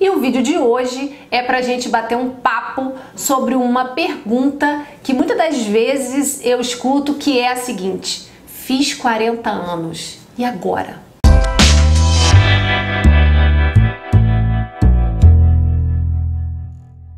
E o vídeo de hoje é pra gente bater um papo sobre uma pergunta que muitas das vezes eu escuto, que é a seguinte: fiz 40 anos, e agora?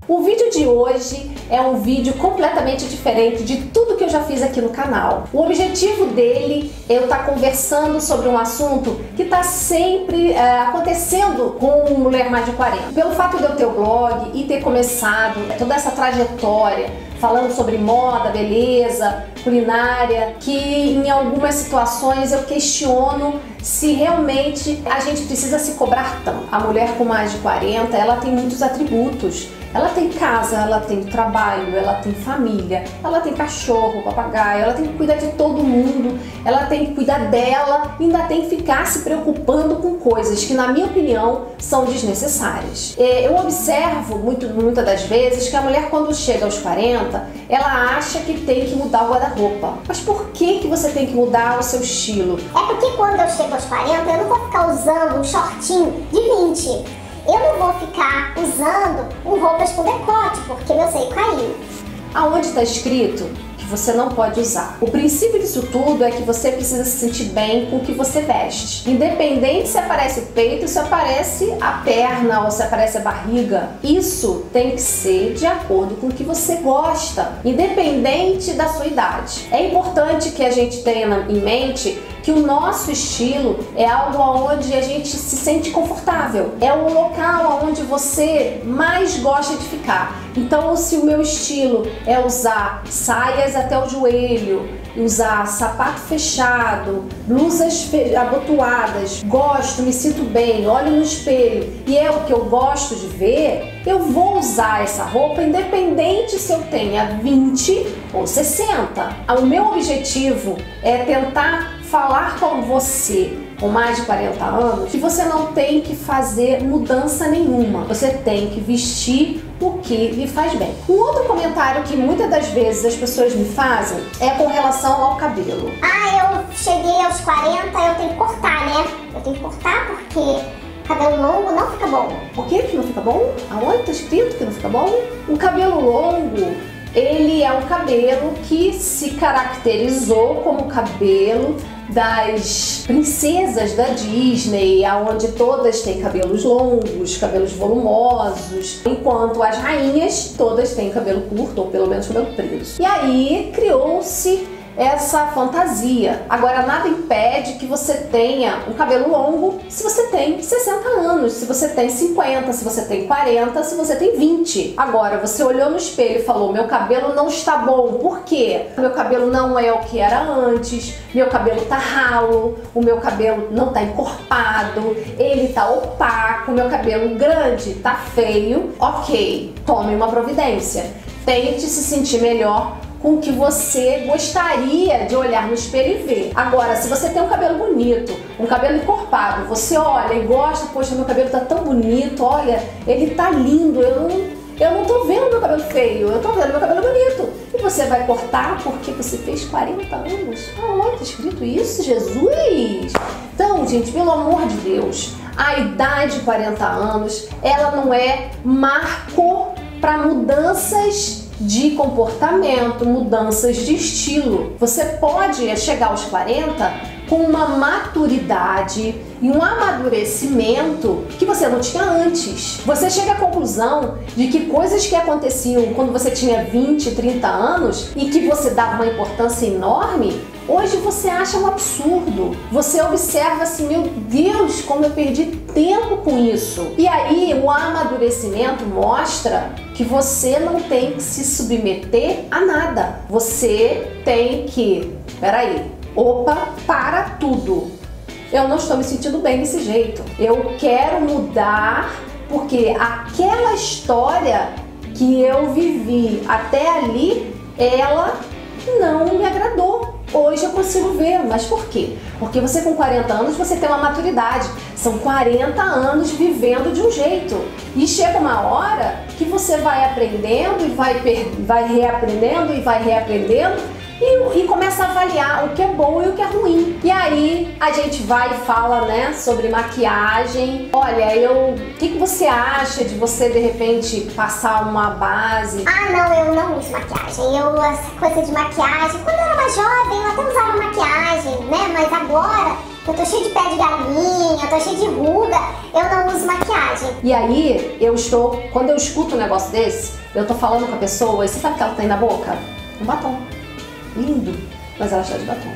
O vídeo de hoje é um vídeo completamente diferente de tudo que eu já fiz aqui no canal. O objetivo dele é eu estar conversando sobre um assunto que está sempre acontecendo com Mulher Mais de 40. Pelo fato de eu ter o blog e ter começado toda essa trajetória falando sobre moda, beleza, culinária, que em algumas situações eu questiono se realmente a gente precisa se cobrar tanto. A mulher com mais de 40, ela tem muitos atributos. Ela tem casa, ela tem trabalho, ela tem família, ela tem cachorro, papagaio, ela tem que cuidar de todo mundo, ela tem que cuidar dela, ainda tem que ficar se preocupando com coisas que, na minha opinião, são desnecessárias. Eu observo muitas das vezes que a mulher, quando chega aos 40, ela acha que tem que mudar o guarda-roupa. Mas por que que você tem que mudar o seu estilo? É porque quando eu chego aos 40, eu não vou ficar usando um shortinho de 20. Eu não vou ficar usando roupas com decote, porque meu seio caiu. Aonde está escrito que você não pode usar? O princípio disso tudo é que você precisa se sentir bem com o que você veste. Independente se aparece o peito, se aparece a perna ou se aparece a barriga. Isso tem que ser de acordo com o que você gosta, independente da sua idade. É importante que a gente tenha em mente que o nosso estilo é algo onde a gente se sente confortável. É o local onde você mais gosta de ficar. Então, se o meu estilo é usar saias até o joelho, usar sapato fechado, blusas abotoadas, gosto, me sinto bem, olho no espelho e é o que eu gosto de ver, eu vou usar essa roupa independente se eu tenha 20 ou 60. O meu objetivo é tentar falar com você com mais de 40 anos que você não tem que fazer mudança nenhuma. Você tem que vestir o que lhe faz bem. Um outro comentário que muitas das vezes as pessoas me fazem é com relação ao cabelo. Ah, eu cheguei aos 40, eu tenho que cortar, né? Eu tenho que cortar porque cabelo longo não fica bom. O que que não fica bom? Aonde tá escrito que não fica bom? O cabelo longo, ele é um cabelo que se caracterizou como cabelo das princesas da Disney, aonde todas têm cabelos longos, cabelos volumosos, enquanto as rainhas todas têm cabelo curto ou pelo menos cabelo preso. E aí criou-se essa fantasia. Agora, nada impede que você tenha um cabelo longo se você tem 60 anos, se você tem 50, se você tem 40, se você tem 20. Agora, você olhou no espelho e falou: meu cabelo não está bom, por quê? Meu cabelo não é o que era antes, meu cabelo tá ralo, o meu cabelo não tá encorpado, ele tá opaco, meu cabelo grande tá feio. Ok, tome uma providência. Tente se sentir melhor com o que você gostaria de olhar no espelho e ver. Agora, se você tem um cabelo bonito, um cabelo encorpado, você olha e gosta: poxa, meu cabelo tá tão bonito, olha, ele tá lindo, eu não tô vendo meu cabelo feio, eu tô vendo meu cabelo bonito. E você vai cortar porque você fez 40 anos? Ah, tá escrito isso, Jesus! Então, gente, pelo amor de Deus, a idade de 40 anos, ela não é marco para mudanças de comportamento, mudanças de estilo. Você pode chegar aos 40 com uma maturidade e um amadurecimento que você não tinha antes. Você chega à conclusão de que coisas que aconteciam quando você tinha 20, 30 anos e que você dava uma importância enorme, hoje você acha um absurdo. Você observa assim: meu Deus, como eu perdi tempo com isso. E aí o amadurecimento mostra que você não tem que se submeter a nada. Você tem que, peraí, opa, para tudo. Eu não estou me sentindo bem desse jeito. Eu quero mudar porque aquela história que eu vivi até ali, ela não me agradou. Hoje eu consigo ver, mas por quê? Porque você com 40 anos, você tem uma maturidade. São 40 anos vivendo de um jeito. E chega uma hora que você vai aprendendo e vai reaprendendo e vai reaprendendo e começa a avaliar o que é bom e o que é ruim. E aí a gente vai e fala, né, sobre maquiagem. Olha, o que você acha de você, de repente, passar uma base? Ah, não, eu não uso maquiagem. Eu, essa coisa de maquiagem, quando eu era mais jovem, eu até usava maquiagem, né, mas agora... eu tô cheio de pé de galinha, eu tô cheio de ruga, eu não uso maquiagem. E aí, quando eu escuto um negócio desse, eu tô falando com a pessoa, e você sabe o que ela tem na boca? Um batom. Lindo. Mas ela está de batom.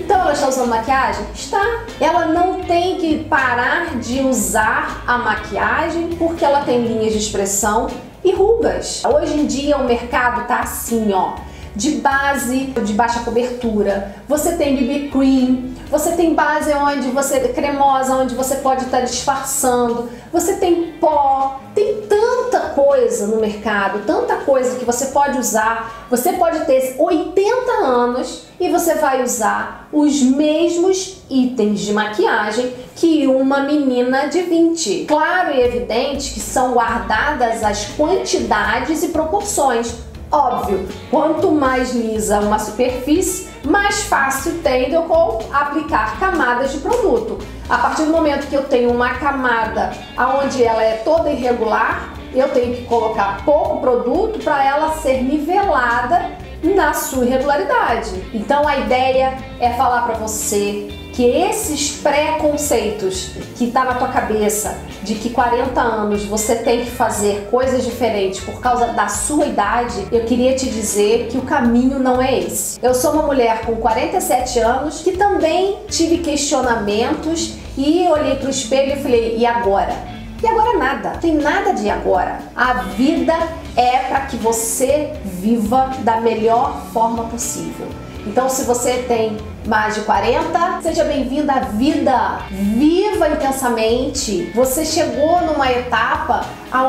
Então ela está usando maquiagem? Está. Ela não tem que parar de usar a maquiagem porque ela tem linhas de expressão e rugas. Hoje em dia o mercado tá assim, ó. De base de baixa cobertura, você tem BB cream, você tem base cremosa, onde você pode estar disfarçando, você tem pó, tem tanta coisa no mercado, tanta coisa que você pode usar. Você pode ter 80 anos e você vai usar os mesmos itens de maquiagem que uma menina de 20. Claro e evidente que são guardadas as quantidades e proporções. Óbvio, quanto mais lisa uma superfície, mais fácil tem de eu aplicar camadas de produto. A partir do momento que eu tenho uma camada onde ela é toda irregular, eu tenho que colocar pouco produto para ela ser nivelada na sua irregularidade. Então a ideia é falar para você que esses preconceitos que tá na tua cabeça de que 40 anos você tem que fazer coisas diferentes por causa da sua idade, eu queria te dizer que o caminho não é esse. Eu sou uma mulher com 47 anos que também tive questionamentos e olhei pro espelho e falei, e agora? E agora nada, tem nada de agora. A vida é para que você viva da melhor forma possível. Então, se você tem mais de 40, seja bem-vindo à vida. Viva intensamente. Você chegou numa etapa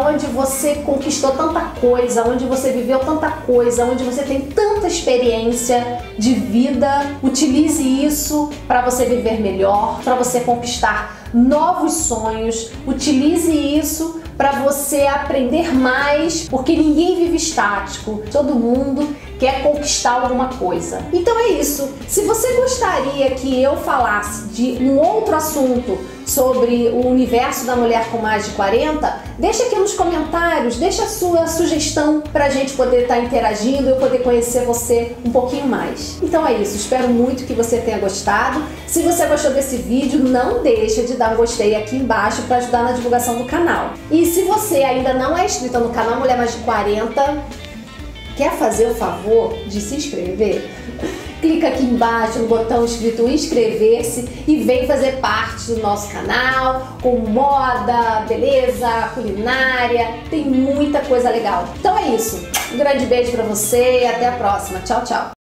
onde você conquistou tanta coisa, onde você viveu tanta coisa, onde você tem tanta experiência de vida. Utilize isso para você viver melhor, para você conquistar novos sonhos. Utilize isso para você aprender mais, porque ninguém vive estático. Todo mundo quer conquistar alguma coisa. Então é isso. Se você gostaria que eu falasse de um outro assunto sobre o universo da mulher com mais de 40, deixa aqui nos comentários, deixa a sua sugestão para a gente poder estar interagindo, eu poder conhecer você um pouquinho mais. Então é isso, espero muito que você tenha gostado. Se você gostou desse vídeo, não deixa de dar um gostei aqui embaixo para ajudar na divulgação do canal. E se você ainda não é inscrito no canal Mulher Mais de 40, quer fazer o favor de se inscrever? Clica aqui embaixo no botão escrito inscrever-se e vem fazer parte do nosso canal com moda, beleza, culinária, tem muita coisa legal. Então é isso, um grande beijo pra você e até a próxima. Tchau, tchau!